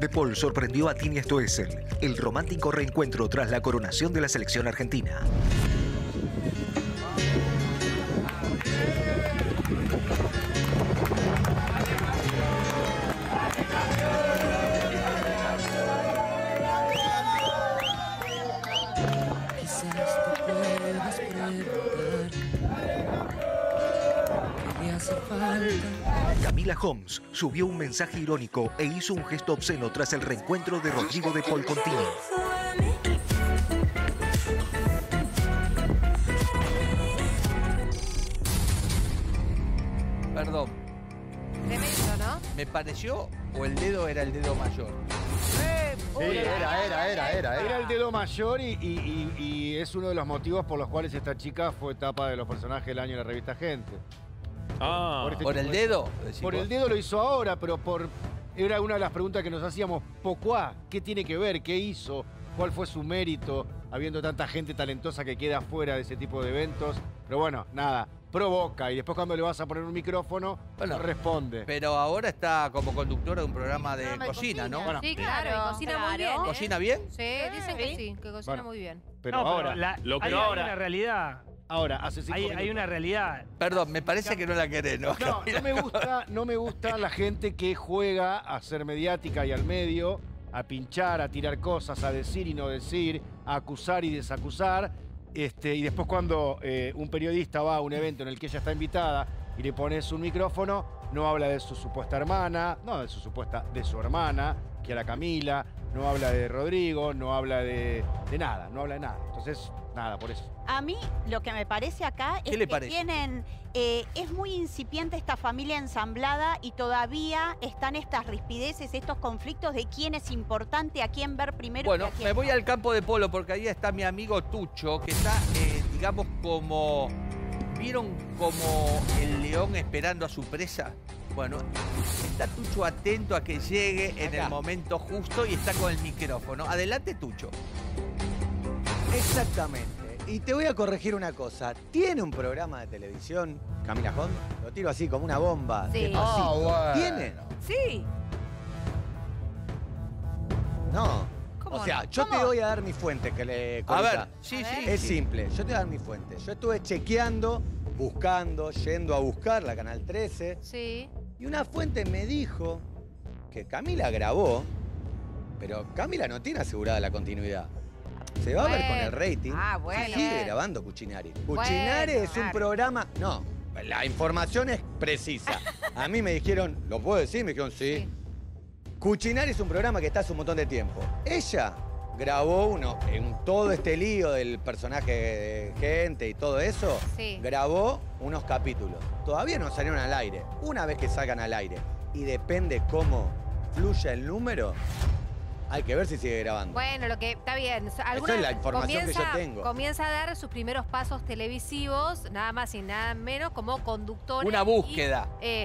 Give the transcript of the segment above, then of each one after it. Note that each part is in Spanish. De Paul sorprendió a Tini Stoessel, el romántico reencuentro tras la coronación de la selección argentina. Cami Homs subió un mensaje irónico e hizo un gesto obsceno tras el reencuentro de Rodrigo de Paul con Tini. Perdón. Tremendo, ¿no? Me pareció, o el dedo era el dedo mayor. Sí, era el dedo mayor y es uno de los motivos por los cuales esta chica fue tapa de los personajes del año de la revista Gente. Ah, ¿por el dedo? Por el dedo lo hizo ahora, pero era una de las preguntas que nos hacíamos. Pocuá, ¿qué tiene que ver? ¿Qué hizo? ¿Cuál fue su mérito? Habiendo tanta gente talentosa que queda fuera de ese tipo de eventos. Pero bueno, nada, provoca. Y después cuando le vas a poner un micrófono, bueno, responde. Pero ahora está como conductora de un programa de cocina, ¿no? Bueno, sí, claro. Cocina muy bien. ¿Cocina bien? Sí, dicen que sí, que cocina muy bien. Pero no, ahora, hay una realidad. Ahora, hace 5 minutos. Hay una realidad. Perdón, me parece que no la querés, ¿no? No, no me gusta la gente que juega a ser mediática y al medio, a pinchar, a tirar cosas, a decir y no decir, a acusar y desacusar. Y después cuando un periodista va a un evento en el que ella está invitada y le pones un micrófono, no habla de su supuesta hermana, de su hermana, que era Camila, no habla de Rodrigo, no habla de nada, no habla de nada. Entonces, nada, por eso. A mí lo que me parece acá es que tienen... es muy incipiente esta familia ensamblada y todavía están estas rispideces, estos conflictos de quién es importante, a quién ver primero. Bueno, y a quién me voy al campo de polo porque ahí está mi amigo Tucho, que está, digamos, como... ¿Vieron como el león esperando a su presa? Bueno, está Tucho atento a que llegue en el momento justo y está con el micrófono. Adelante, Tucho. Exactamente. Y te voy a corregir una cosa. ¿Tiene un programa de televisión, Cami Homs? Lo tiro así como una bomba. Sí. Oh, bueno. ¿Tiene? Sí. No. O sea, yo te voy a dar mi fuente que le conozca. A ver, sí. Es simple, yo te voy a dar mi fuente. Yo estuve chequeando, buscando, yendo a buscar la Canal 13. Sí. Y una fuente me dijo que Camila grabó, pero Camila no tiene asegurada la continuidad. Se va a ver con el rating. Ah, bueno. Se sigue grabando Cucinari. Cucinari es un programa... No, la información es precisa. A mí me dijeron, ¿lo puedo decir? Me dijeron, sí. Cucinari es un programa que está hace un montón de tiempo. Ella grabó en todo este lío del personaje de Gente y todo eso, sí, grabó unos capítulos. Todavía no salieron al aire. Una vez que salgan al aire y depende cómo fluya el número, hay que ver si sigue grabando. Bueno, lo que está bien. Esa es la información que yo tengo. Comienza a dar sus primeros pasos televisivos, nada más y nada menos, como conductora. Una búsqueda. Y,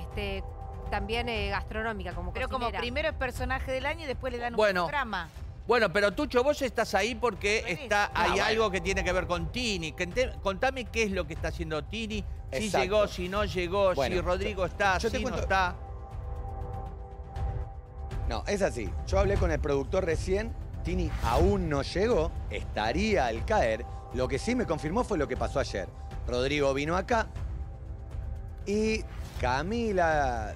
también gastronómica, como cocinera. Pero como primero es personaje del año y después le dan un programa. Bueno, pero Tucho, vos estás ahí porque hay algo que tiene que ver con Tini. Contame qué es lo que está haciendo Tini. Exacto. Si llegó, si no llegó, si Rodrigo está, si no está. No, es así. Yo hablé con el productor recién. Tini aún no llegó. Estaría al caer. Lo que sí me confirmó fue lo que pasó ayer. Rodrigo vino acá y Camila...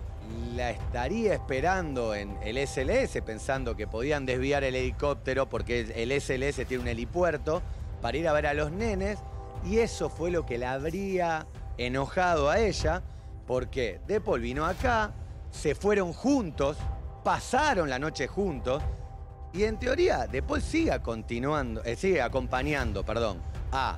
la estaría esperando en el SLS, pensando que podían desviar el helicóptero porque el SLS tiene un helipuerto, para ir a ver a los nenes, y eso fue lo que la habría enojado a ella, porque De Paul vino acá, se fueron juntos, pasaron la noche juntos, y en teoría De Paul sigue acompañando a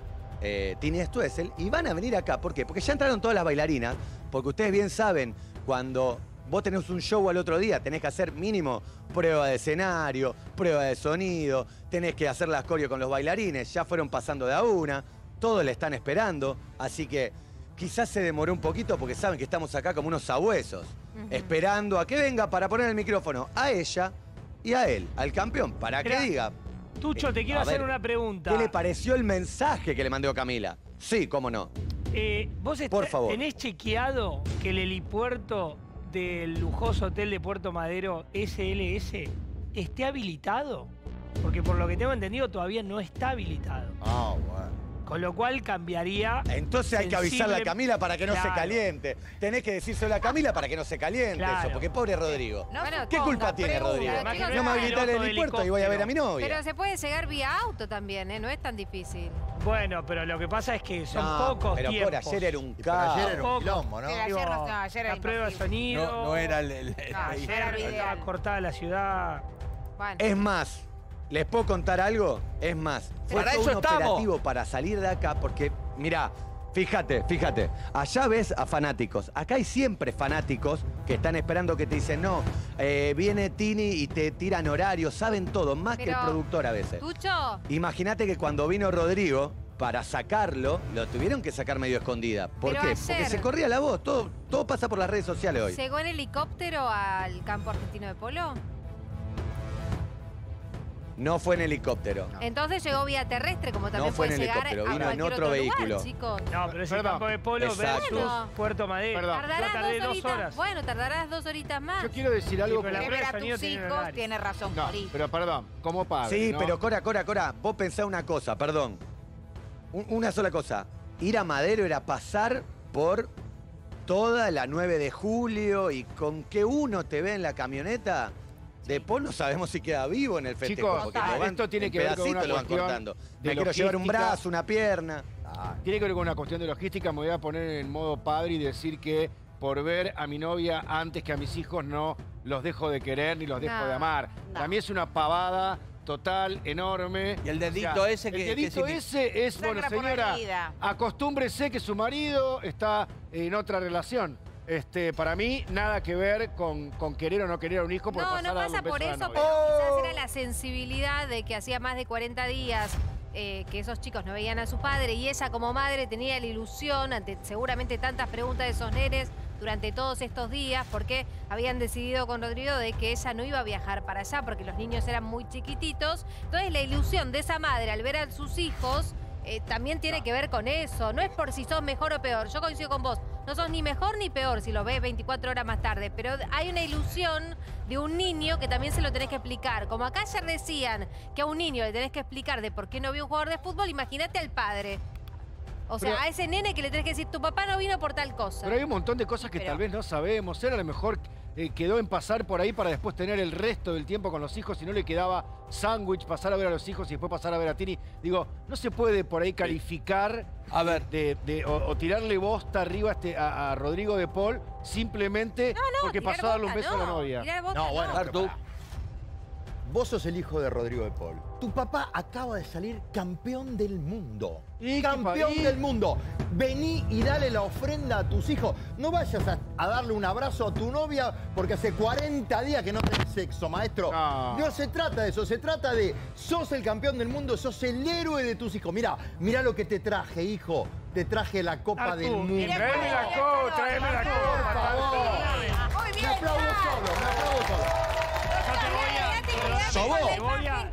Tini Stoessel, y van a venir acá. ¿Por qué? Porque ya entraron todas las bailarinas, porque ustedes bien saben... Cuando vos tenés un show al otro día, tenés que hacer mínimo prueba de escenario, prueba de sonido, tenés que hacer las coreo con los bailarines, ya fueron pasando de a una, todos le están esperando, así que quizás se demoró un poquito porque saben que estamos acá como unos sabuesos, esperando a que venga para poner el micrófono a ella y a él, al campeón, para que diga... Tucho, te quiero hacer una pregunta. ¿Qué le pareció el mensaje que le mandó Camila? Sí, cómo no. ¿Vos tenés chequeado que el helipuerto del lujoso hotel de Puerto Madero, SLS, esté habilitado, porque por lo que tengo entendido todavía no está habilitado. Ah, bueno. Con lo cual cambiaría... Entonces hay que avisarle a Camila para que no se caliente. Tenés que decírselo a Camila para que no se caliente. Claro. Eso, porque pobre Rodrigo. No, bueno, ¿qué culpa tiene Rodrigo? No me habilita el helipuerto y voy a ver a mi novia. Pero se puede llegar vía auto también, ¿eh? No es tan difícil. Bueno, pero lo que pasa es que son pocos tiempos. Pero por ayer era un caos. Ayer era un quilombo, ¿no? Ayer ayer era la prueba de sonido. No era el ayer estaba cortada la ciudad. Bueno. Es más... ¿Les puedo contar algo? Es más, fue todo un operativo para salir de acá porque, mirá, fíjate, allá ves a fanáticos. Acá hay siempre fanáticos que están esperando que te dicen, no, viene Tini y te tiran horario, saben todo, más que el productor a veces. Tucho. Imagínate que cuando vino Rodrigo, para sacarlo, lo tuvieron que sacar medio escondida. ¿Por qué? Porque se corría la voz, todo pasa por las redes sociales hoy. ¿Llegó en helicóptero al campo argentino de polo? No fue en helicóptero. Entonces llegó vía terrestre, como también puede llegar a cualquier vino en otro vehículo. Lugar, chicos. No, pero es el campo de polo versus Puerto Madero. Tardarás 2 horas. Bueno, tardarás 2 horitas más. Yo quiero decir algo. Pero la a tus hijos tiene razón, Cori. Pero perdón, como padre, sí, ¿no? Pero Cora, vos pensá una cosa, perdón. Una sola cosa. Ir a Madero era pasar por toda la 9 de julio y con que uno te ve en la camioneta... De Paul no sabemos si queda vivo en el festejo. Chicos, porque esto tiene que ver con una cuestión de logística. Quiero llevar un brazo, una pierna. Tiene que ver con una cuestión de logística. Me voy a poner en modo padre y decir que por ver a mi novia antes que a mis hijos no los dejo de querer ni los dejo de amar. Para mí es una pavada total, enorme. Y el dedito ese que... El dedito ese es, bueno, señora, acostúmbrese que su marido está en otra relación. Para mí, nada que ver con querer o no querer a un hijo. Por no pasa por eso, pero quizás era la sensibilidad de que hacía más de 40 días que esos chicos no veían a su padre y ella como madre tenía la ilusión ante seguramente tantas preguntas de esos nenes durante todos estos días porque habían decidido con Rodrigo de que ella no iba a viajar para allá porque los niños eran muy chiquititos. Entonces la ilusión de esa madre al ver a sus hijos también tiene que ver con eso. No es por si sos mejor o peor. Yo coincido con vos. No sos ni mejor ni peor si lo ves 24 horas más tarde. Pero hay una ilusión de un niño que también se lo tenés que explicar. Como acá ayer decían que a un niño le tenés que explicar de por qué no vio un jugador de fútbol, imagínate al padre. O sea, a ese nene que le tenés que decir, tu papá no vino por tal cosa. Pero hay un montón de cosas que tal vez no sabemos. Él a lo mejor quedó en pasar por ahí para después tener el resto del tiempo con los hijos y no le quedaba sándwich, pasar a ver a los hijos y después pasar a ver a Tini. Digo, no se puede por ahí calificar a ver. O tirarle bosta arriba a Rodrigo de Paul simplemente porque pasó a darle un beso a la novia. No, bueno, tú. Vos sos el hijo de Rodrigo de Paul. Tu papá acaba de salir campeón del mundo. ¡Campeón del mundo! Vení y dale la ofrenda a tus hijos. No vayas a darle un abrazo a tu novia porque hace 40 días que no tenés sexo, maestro. No se trata de eso. Se trata de sos el campeón del mundo, sos el héroe de tus hijos. Mirá lo que te traje, hijo. Te traje la Copa del Mundo. ¡Tráeme la copa, por favor! Me aplaudo solo,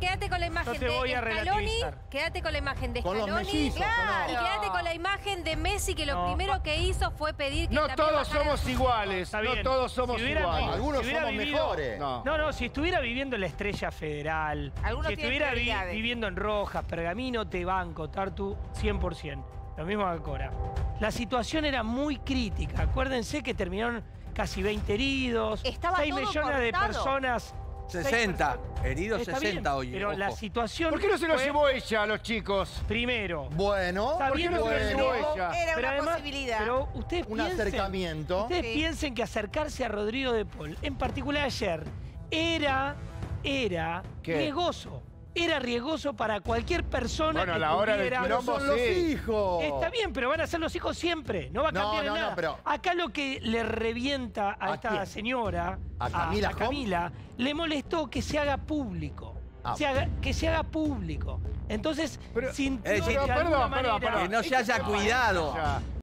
Quédate con la imagen de Scaloni, quédate con la imagen de Scaloni, y quédate con la imagen de Messi, que lo primero que hizo fue pedir que no todos somos iguales, no todos somos iguales. Algunos somos mejores. No, si estuviera viviendo en la Estrella Federal, si estuviera viviendo en Rojas, Pergamino, te banco, Tartu, 100%. Lo mismo que Cora. La situación era muy crítica. Acuérdense que terminaron casi 20 heridos, 6 millones de personas... 60, heridos 60 hoy. Pero la situación... ¿Por qué no se lo llevó ella a los chicos? Primero. Bueno, ¿por qué no se lo llevó ella? Era una posibilidad. Pero ustedes piensen que acercarse a Rodrigo de Paul, en particular ayer, era riesgoso. Era riesgoso para cualquier persona que la hora del quilombo, los hijos. Está bien, pero van a ser los hijos siempre. No va a cambiar nada. Acá lo que le revienta a esta señora, a Camila, le molestó que se haga público. Que se haga público. Entonces, sin... Perdón, que no se haya cuidado.